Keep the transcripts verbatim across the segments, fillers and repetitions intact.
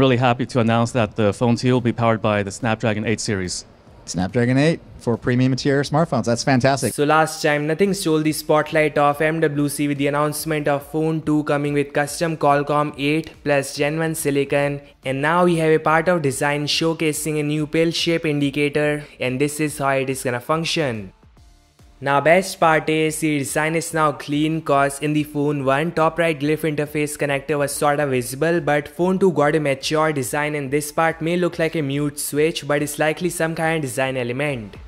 really happy to announce that the Phone two will be powered by the Snapdragon eight series. Snapdragon eight for premium tier smartphones. That's fantastic. So last time, Nothing stole the spotlight of M W C with the announcement of Phone two coming with custom Qualcomm eight plus gen one silicon. And now we have a part of design showcasing a new pill-shaped indicator, and this is how it is gonna function. Now best part is the design is now clean, cause in the Phone one top right glyph interface connector was sorta visible, but Phone two got a mature design and this part may look like a mute switch, but it's likely some kind of design element.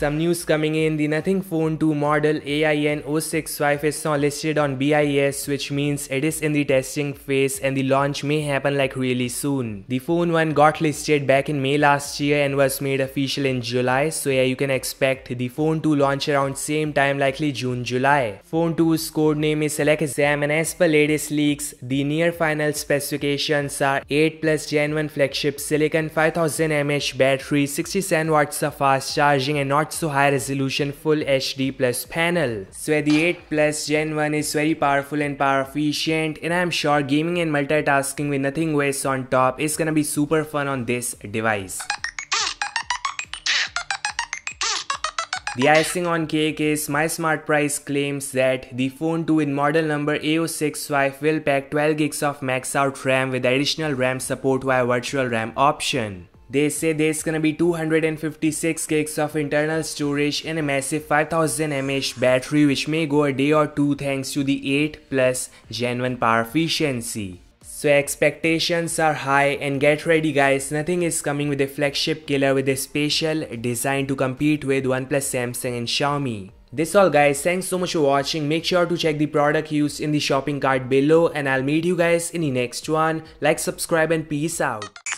Some news coming in, the Nothing Phone two model A I N zero six five is now listed on B I S, which means it is in the testing phase and the launch may happen like really soon. The Phone one got listed back in May last year and was made official in July, so yeah, you can expect the Phone two launch around same time, likely June July. Phone two's code name is Select Exam, and as per latest leaks, the near final specifications are eight plus gen one flagship silicon, five thousand milliamp hour battery, sixty-seven watts of fast charging, and not so high resolution full H D plus panel. So yeah, the eight plus gen one is very powerful and power efficient, and I'm sure gaming and multitasking with Nothing O S on top is gonna be super fun on this device. The icing on cake is MySmartPrice claims that the Phone two with model number A zero six five will pack twelve gigs of max out RAM with additional RAM support via virtual RAM option. They say there's gonna be two hundred fifty-six gigs of internal storage and a massive five thousand milliamp hour battery, which may go a day or two thanks to the eight plus gen one power efficiency. So expectations are high, and get ready guys, Nothing is coming with a flagship killer with a special design to compete with OnePlus, Samsung and Xiaomi. That's all guys, thanks so much for watching. Make sure to check the product used in the shopping cart below, and I'll meet you guys in the next one. Like, subscribe and peace out.